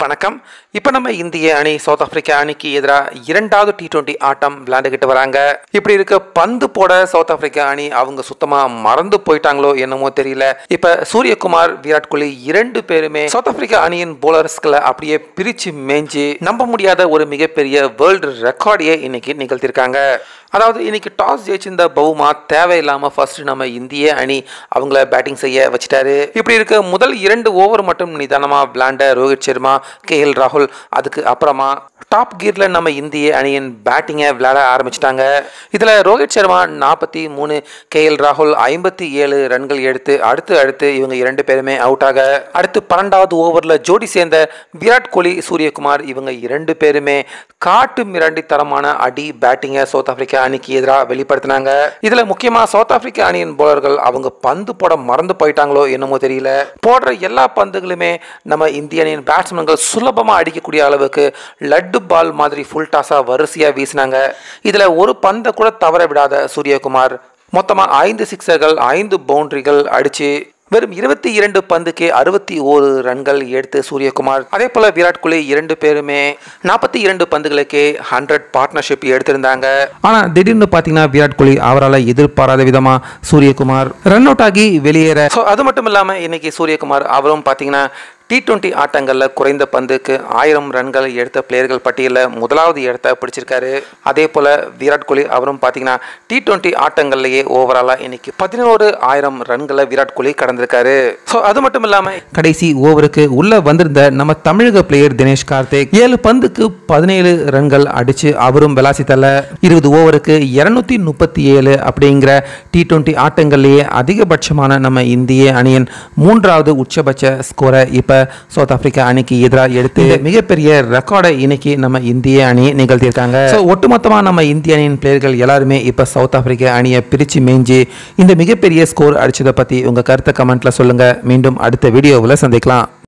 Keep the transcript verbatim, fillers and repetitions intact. வணக்கம். இப்போ நம்ம இந்திய அணி சவுத் ஆப்பிரிக்கா அணிக்கு எதிராக இரண்டாவது டி டுவெண்ட்டி ஆட்டம் விளையாண்டுக்கிட்டு வராங்க. இப்படி இருக்க பந்து போட சவுத் ஆப்பிரிக்கா அணி அவங்க சுத்தமாக மறந்து போயிட்டாங்களோ என்னமோ தெரியல. இப்போ சூரியகுமார், விராட் கோலி இரண்டு பேருமே சவுத் ஆப்பிரிக்கா அணியின் போலர்ஸ்களை அப்படியே பிரிச்சு மேய்ஞ்சி நம்ப முடியாத ஒரு மிகப்பெரிய வேர்ல்டு ரெக்கார்டையே இன்னைக்கு நிகழ்த்திருக்காங்க. அதாவது இன்னைக்கு டாஸ் ஜெயிச்சிருந்த பவுமா தேவையில்லாமல் ஃபர்ஸ்ட் நம்ம இந்திய அணி அவங்கள பேட்டிங் செய்ய வச்சுட்டாரு. இப்படி இருக்க முதல் இரண்டு ஓவர் மட்டும் நிதானமாக விளையாண்ட ரோஹித் சர்மா, கேஎல் ராகுல் அதுக்கு அப்புறமா டாப் கியர்ல நம்ம இந்திய அணியின் பேட்டிங்கை விளையாட ஆரம்பிச்சிட்டாங்க. இதில் ரோஹித் சர்மா நாற்பத்தி மூணு கேஎல் ராகுல் ஐம்பத்தி ஏழு ரன்கள் எடுத்து அடுத்து அடுத்து இவங்க இரண்டு பேருமே அவுட் ஆக, அடுத்து பன்னெண்டாவது ஓவரில் ஜோடி சேர்ந்த விராட் கோலி, சூரியகுமார் இவங்க இரண்டு பேருமே காட்டு மிராண்டி தரமான அடி பேட்டிங்கை சவுத் ஆப்பிரிக்கா அணிக்கு எதிராக வெளிப்படுத்தினாங்க. இதுல முக்கியமா சவுத் ஆப்பிரிக்கா அணியின் போலர்கள் அவங்க பந்து போட மறந்து போயிட்டாங்களோ என்னமோ தெரியல. போடுற எல்லா பந்துகளுமே நம்ம இந்திய அணியின் பேட்ஸ்மேன்கள் சுலபமா அடிக்கக்கூடிய அளவுக்கு லட்டு பால் மாதிரி ஃபுல் டாஸா வரிசையா வீசினாங்க. இதுல ஒரு பந்தை கூட தவற விடாத சூரியகுமார் மொத்தமா ஐந்து சிக்ஸர்கள் ஐந்து பவுண்டரிகள் அடிச்சு வெறும் இருபத்தி இரண்டு பந்துக்கே அறுபத்தி ஓரு ரன்கள் எடுத்து சூரியகுமார், அதே போல விராட் கோலி இரண்டு பேருமே நாற்பத்தி இரண்டு பந்துகளுக்கே ஹண்ட்ரட் பார்ட்னர்ஷிப் எடுத்திருந்தாங்க. ஆனா திடீர்னு பாத்தீங்கன்னா விராட் கோலி அவரால் எதிர்பாராத விதமா சூரியகுமார் ரன் அவுட் ஆகி வெளியேற, அது மட்டும் இல்லாம இன்னைக்கு சூரியகுமார் அவரும் பாத்தீங்கன்னா டி டுவெண்ட்டி ஆட்டங்களில் குறைந்த பந்துக்கு ஆயிரம் ரன்கள் எடுத்த பிளேயர்கள் பட்டியலில் முதலாவது இடத்தை பிடிச்சிருக்காரு. அதே போல் விராட் கோலி அவரும் பார்த்தீங்கன்னா டி டுவெண்ட்டி ஆட்டங்கள்லேயே ஓவராலாக இன்னைக்கு பதினோரு ஆயிரம் ரன்களை விராட் கோலி கடந்திருக்காரு. ஸோ அது மட்டும் இல்லாமல் கடைசி ஓவருக்கு உள்ளே வந்திருந்த நம்ம தமிழக பிளேயர் தினேஷ் கார்த்திக் ஏழு பந்துக்கு பதினேழு ரன்கள் அடித்து அவரும் விளாசி தள்ள இருபது ஓவருக்கு இரநூத்தி முப்பத்தி ஏழு அப்படிங்கிற டி டுவெண்ட்டி ஆட்டங்கள்லேயே அதிகபட்சமான நம்ம இந்திய அணியின் மூன்றாவது உச்சபட்ச ஸ்கோரை இப்போ சவுத் ஆப்பிரிக்கா அணிக்கு எதிராக எடுத்து மிகப்பெரிய ரெக்கார்டை இன்னைக்கு நம்ம இந்திய அணி நிகழ்த்தியிருக்காங்க. ஒட்டுமொத்தமா நம்ம இந்திய அணியின் பிளேயர்கள் எல்லாருமே இப்ப சவுத் ஆப்பிரிக்கா அணியை பிரிச்சு மேய்ஞ்சி இந்த மிகப்பெரிய ஸ்கோர் அடிச்சதை பத்தி உங்க கருத்தை கமெண்ட்ல சொல்லுங்க. மீண்டும் அடுத்த வீடியோவில் சந்திக்கலாம்.